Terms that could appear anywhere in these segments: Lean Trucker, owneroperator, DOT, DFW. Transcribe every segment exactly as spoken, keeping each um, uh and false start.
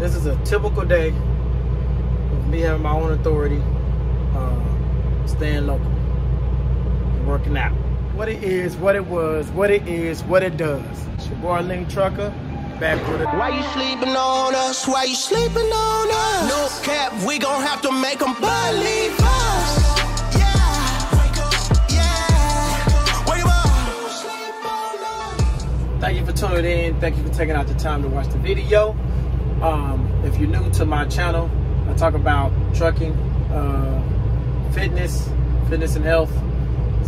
This is a typical day of me having my own authority, uh, staying local, and working out. What it is, what it was, what it is, what it does. It's your boy Lean Trucker, back with it. Why you sleeping on us? Why you sleeping on us? No cap, we gon' have to make them believe us. Thank you for tuning in. Thank you for taking out the time to watch the video. Um, if you're new to my channel, I talk about trucking, uh, fitness, fitness and health.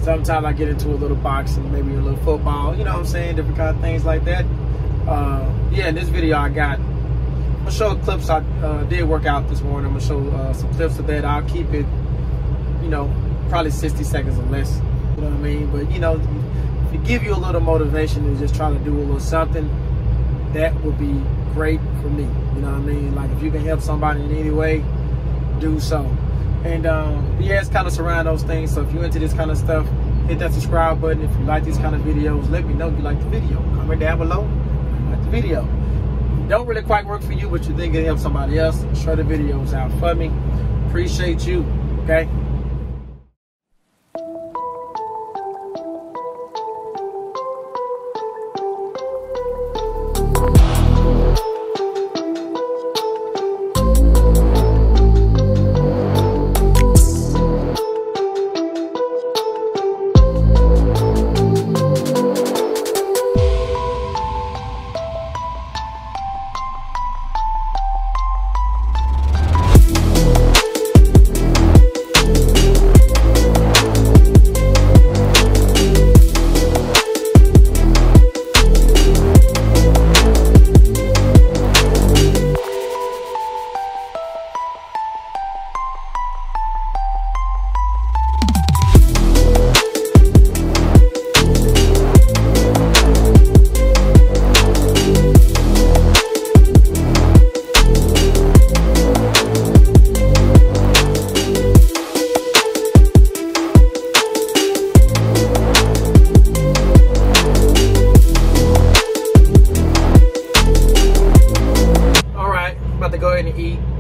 Sometimes I get into a little boxing, maybe a little football, you know what I'm saying? Different kind of things like that. Uh, yeah, in this video I got, I'm gonna show clips. I uh, did work out this morning. I'm gonna show uh, some clips of that. I'll keep it, you know, probably sixty seconds or less, you know what I mean? But you know, to give you a little motivation and just try to do a little something, that would be great for me. You know what I mean? Like if you can help somebody in any way, do so. And um, yeah, it's kind of surround those things. So if you're into this kind of stuff, hit that subscribe button. If you like these kind of videos, let me know if you like the video. Comment down below, like the video. Don't really quite work for you, but you think it helps somebody else, share the videos out for me. Appreciate you, okay?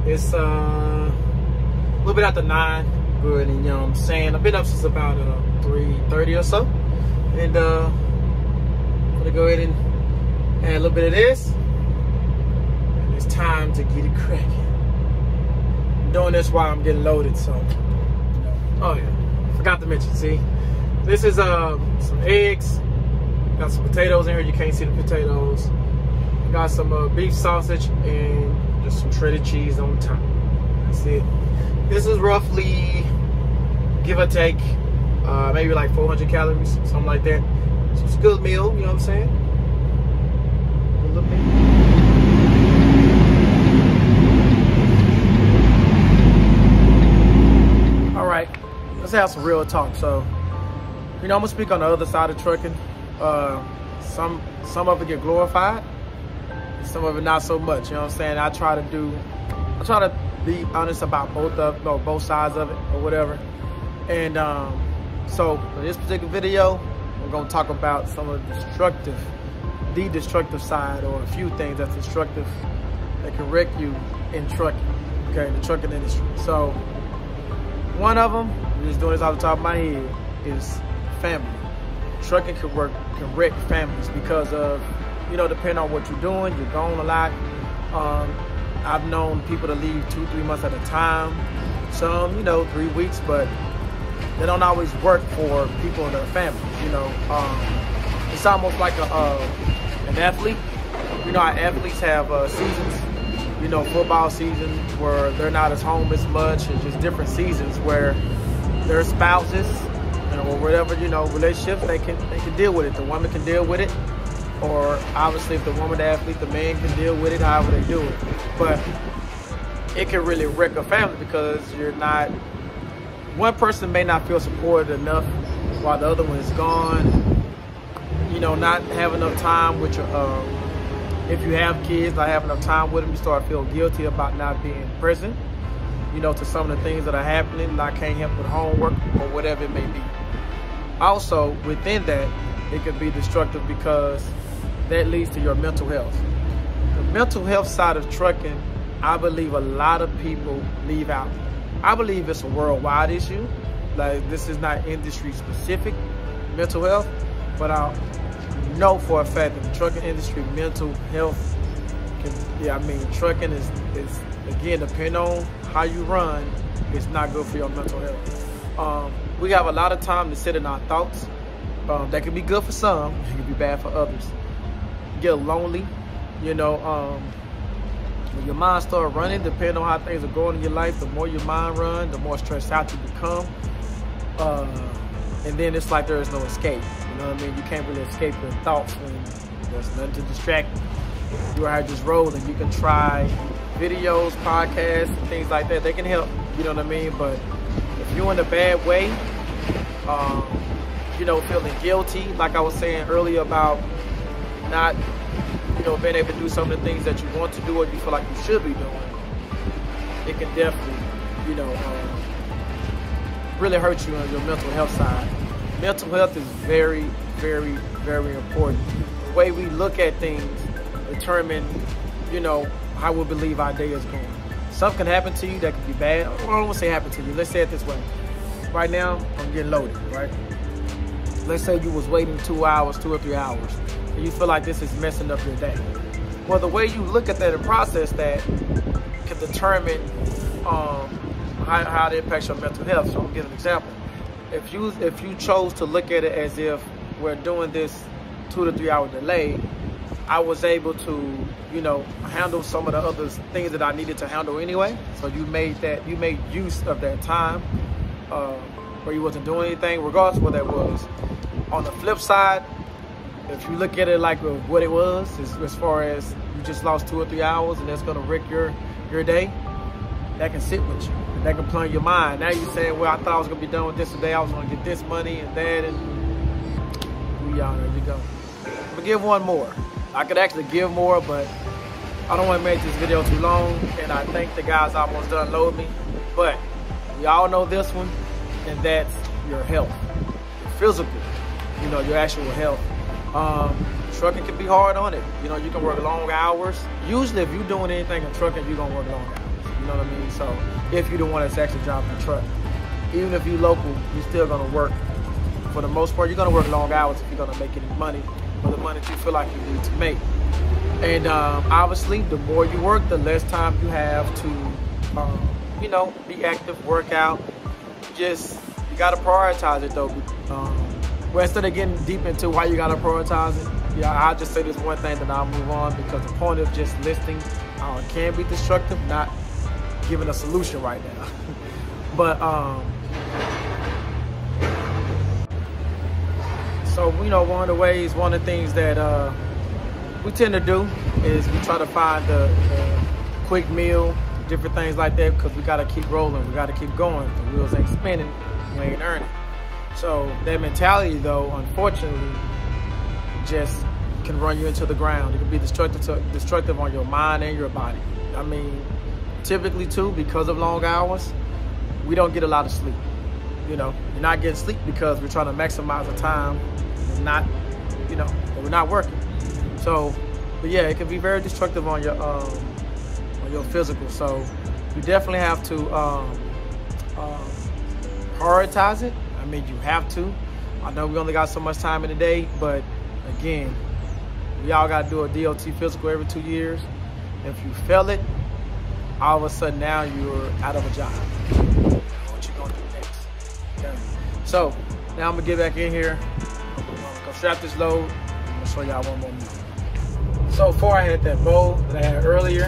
It's uh, a little bit after nine, good, and you know what I'm saying? I've been up since about uh, three thirty or so. And uh, I'm gonna go ahead and add a little bit of this. And it's time to get it cracking. I'm doing this while I'm getting loaded, so. Oh yeah, forgot to mention, see? This is uh, some eggs. Got some potatoes in here, you can't see the potatoes. Got some uh, beef sausage and just some shredded cheese on top. That's it. This is roughly, give or take, uh, maybe like four hundred calories, something like that. So it's a good meal, you know what I'm saying? A little bit. All right, let's have some real talk. So, you know, I'm gonna speak on the other side of trucking. Uh, some, some of it get glorified. Some of it not so much, you know what I'm saying? I try to do, I try to be honest about both of, no, both sides of it or whatever. And um, so for this particular video, we're gonna talk about some of the destructive, the destructive side, or a few things that's destructive that can wreck you in trucking, okay, in the trucking industry. So one of them, I'm just doing this off the top of my head, is family. Trucking can work, can wreck families because of, you know, depending on what you're doing, you're gone a lot. Um, I've known people to leave two, three months at a time. Some, you know, three weeks, but they don't always work for people in their families, you know. Um, it's almost like a, uh, an athlete. You know, our athletes have uh, seasons, you know, football season where they're not as home as much. It's just different seasons where their spouses, you know, or whatever, you know, relationships, they can, they can deal with it. The woman can deal with it. Or obviously if the woman the athlete, the man can deal with it, however they do it. But it can really wreck a family because you're not, one person may not feel supported enough while the other one is gone. You know, not having enough time with your, um, if you have kids, not having enough time with them, you start feeling guilty about not being present, you know, to some of the things that are happening, like can't help with homework or whatever it may be. Also, within that, it could be destructive because that leads to your mental health. The mental health side of trucking I believe a lot of people leave out. I believe it's a worldwide issue. Like, this is not industry specific, mental health, but I know for a fact that the trucking industry, mental health, can, yeah, I mean, trucking is, is, again, depending on how you run, it's not good for your mental health. Um, we have a lot of time to sit in our thoughts. Um, that can be good for some, it can be bad for others. You get lonely, you know, um, when your mind starts running, depending on how things are going in your life, the more your mind runs, the more stressed out you become. Uh, and then it's like there is no escape. You know what I mean? You can't really escape your thoughts when there's nothing to distract you. You are just rolling. You can try videos, podcasts, and things like that. They can help, you know what I mean? But if you're in a bad way, um, you know, feeling guilty, like I was saying earlier about not, you know, being able to do some of the things that you want to do or you feel like you should be doing, it can definitely, you know, um, really hurt you on your mental health side. Mental health is very, very, very important. The way we look at things determine, you know, how we believe our day is going. Something can happen to you that could be bad. I don't want to say happen to you. Let's say it this way. Right now, I'm getting loaded, right? Let's say you was waiting two hours, two or three hours, and you feel like this is messing up your day. Well, the way you look at that and process that can determine um, how, how it impacts your mental health. So I'll give an example. If you, if you chose to look at it as if we're doing this two to three hour delay, I was able to, you know, handle some of the other things that I needed to handle anyway. So you made that, you made use of that time uh, where you wasn't doing anything, regardless of what that was. On the flip side, if you look at it like what it was, as, as far as you just lost two or three hours and that's gonna wreck your, your day, that can sit with you, that can plug your mind. Now you're saying, well, I thought I was gonna be done with this today, I was gonna get this money and that, and y'all, there you go. But give one more. I could actually give more, but I don't wanna make this video too long, and I think the guys almost done load me, but y'all know this one, and that's your health, your physical, you know, your actual health. Um, trucking can be hard on it. You know, you can work long hours. Usually if you're doing anything in trucking, you're gonna work long hours. You know what I mean? So if you're the one that's actually driving the truck, even if you're local, you're still gonna work. For the most part, you're gonna work long hours if you're gonna make any money, or the money that you feel like you need to make. And um, obviously, the more you work, the less time you have to, um, you know, be active, work out. Just, you gotta prioritize it though. Um, well, instead of getting deep into why you gotta prioritize it, yeah, I'll just say this one thing and I'll move on, because the point of just listing uh, can be destructive, not giving a solution right now. But, um, so, you know, one of the ways, one of the things that uh, we tend to do is we try to find the, the quick meal, different things like that, because we got to keep rolling. We got to keep going. The wheels ain't spinning, we ain't earning. So that mentality, though, unfortunately, just can run you into the ground. It can be destructive, to, destructive on your mind and your body. I mean, typically, too, because of long hours, we don't get a lot of sleep. You know, you're not getting sleep because we're trying to maximize the time. We're not, you know, we're not working. So, but yeah, it can be very destructive on your um, on your physical. So, you definitely have to um, um, prioritize it. I mean, you have to. I know we only got so much time in the day, but again, we all got to do a D O T physical every two years. If you fail it, all of a sudden now you're out of a job. So, now I'm gonna get back in here, I'm gonna strap this load, I'm gonna show y'all one more minute. So far I had that bowl that I had earlier.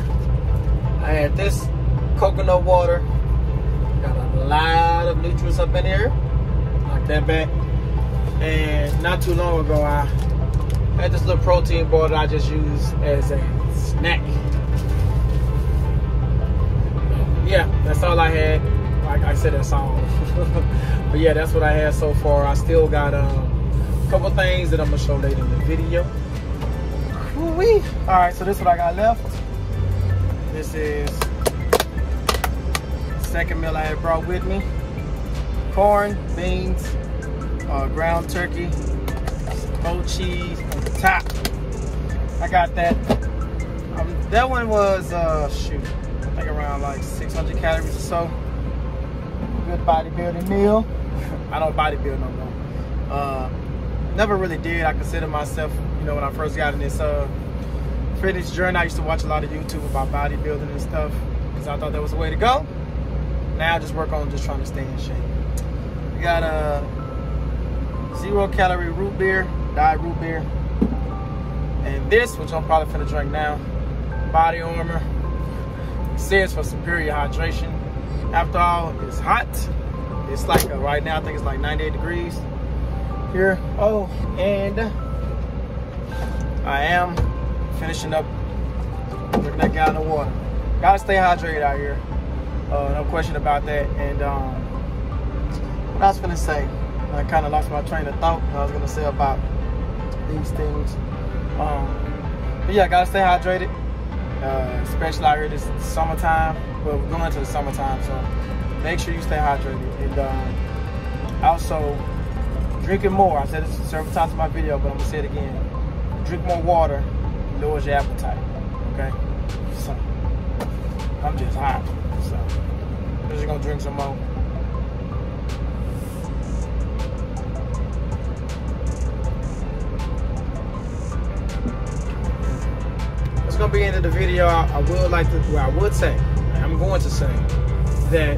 I had this coconut water, got a lot of nutrients up in here, knock that back. And not too long ago I had this little protein bar that I just used as a snack. Yeah, that's all I had. Like I said, that song. But yeah, that's what I had so far. I still got um, a couple things that I'm gonna show later in the video. Woo-wee. All right, so this is what I got left. This is the second meal I had brought with me. Corn, beans, uh, ground turkey, smoked cheese on the top. I got that. Um, that one was, uh, shoot. around like six hundred calories or so. Good bodybuilding meal. I don't bodybuild no more. Uh, never really did. I consider myself, you know, when I first got in this uh, fitness journey, I used to watch a lot of YouTube about bodybuilding and stuff because I thought that was the way to go. Now I just work on just trying to stay in shape. We got a zero calorie root beer, diet root beer. And this, which I'm probably finna drink now, Body Armor. It says for superior hydration. After all, it's hot. It's like a, right now, I think it's like ninety-eight degrees here. Oh, and I am finishing up drinking that gallon of water. Gotta stay hydrated out here. Uh, no question about that. And um, what I was gonna say, I kind of lost my train of thought. I was gonna say about these things. Um, but yeah, gotta stay hydrated, uh, especially out here this summertime. Well, we're going into the summertime, so make sure you stay hydrated. And um, also, drinking more. I said this several times in my video, but I'm gonna say it again. Drink more water, lowers your appetite, okay? So, I'm just hot, so I'm just gonna drink some more. Gonna be into the video. I would like to, well, I would say, I'm going to say that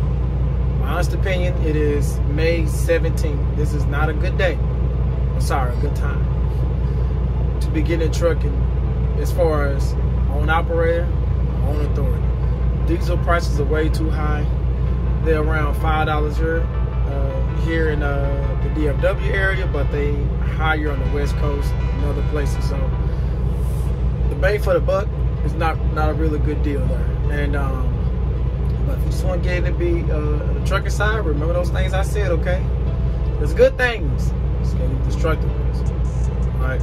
my honest opinion, it is May seventeenth. This is not a good day. I'm sorry, a good time to be getting trucking as far as own operator, own authority. Diesel prices are way too high. They're around five dollars here, uh, here in uh, the D F W area, but they higher on the West Coast and other places. So bang for the buck is not not a really good deal there. And um but if you just want to get to be uh the trucker side, remember those things I said, okay? There's good things, it's gonna be destructive ones. Alright.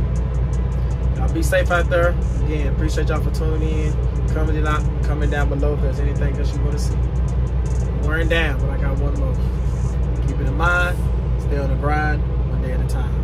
Y'all be safe out there. Again, appreciate y'all for tuning in. Coming out coming down below if there's anything that you want to see. I'm wearing down, but I got one more. Keep it in mind, stay on the grind, one day at a time.